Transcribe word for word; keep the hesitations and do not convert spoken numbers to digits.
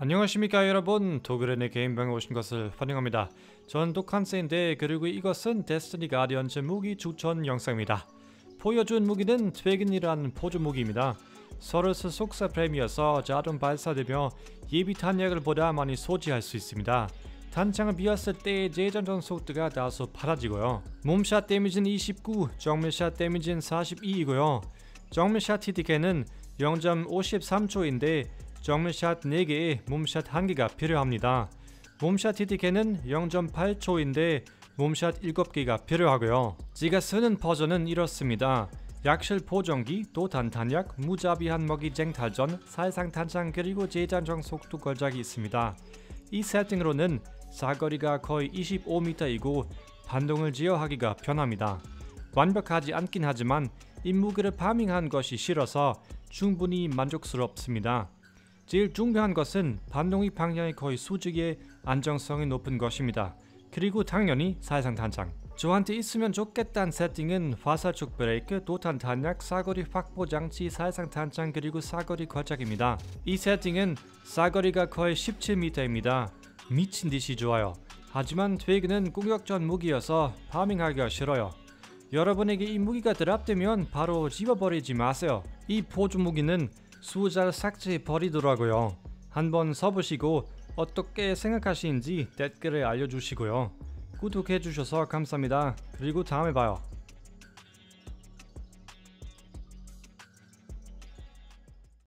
안녕하십니까 여러분, 도그랜의 게임방에 오신 것을 환영합니다. 전 독한세인데, 그리고 이것은 데스티니 가디언즈 무기 추천 영상입니다. 보여준 무기는 드래곤이라는 포조 무기입니다. 서로스 속사 프레임이어서 자동 발사되며 예비 탄약을 보다 많이 소지할 수 있습니다. 단창을 비웠을 때의 재장전 속도가 다소 빨라지고요. 몸샷 데미지는 이십구, 정밀샷 데미지는 사십이이고요 정밀샷 티디케는 영 점 오삼 초인데 정밀샷 네 개에 몸샷 한 개가 필요합니다. 몸샷 티티케는 영 점 팔 초인데 몸샷 일곱 개가 필요하고요. 제가 쓰는 버전은 이렇습니다. 약실 보정기, 도탄탄약, 무자비 한먹이 쟁탈전, 살상탄창 그리고 재장전 속도 걸작이 있습니다. 이 세팅으로는 사거리가 거의 이십오 미터이고 반동을 제어하기가 편합니다. 완벽하지 않긴 하지만 이 무기를 파밍한 것이 싫어서 충분히 만족스럽습니다. 제일 중요한 것은 반동의 방향이 거의 수직에 안정성이 높은 것입니다. 그리고 당연히 살상탄창. 저한테 있으면 좋겠다는 세팅은 화살촉 브레이크, 도탄탄약, 사거리 확보장치, 살상탄창 그리고 사거리 걸작입니다. 이 세팅은 사거리가 거의 십칠 미터입니다. 미친듯이 좋아요. 하지만 드래곤은 공격전 무기여서 파밍하기가 싫어요. 여러분에게 이 무기가 드랍되면 바로 집어버리지 마세요. 이 포조 무기는 수호자를 삭제해버리더라고요. 한번 써보시고 어떻게 생각하시는지 댓글에 알려주시고요. 구독해주셔서 감사합니다. 그리고 다음에 봐요.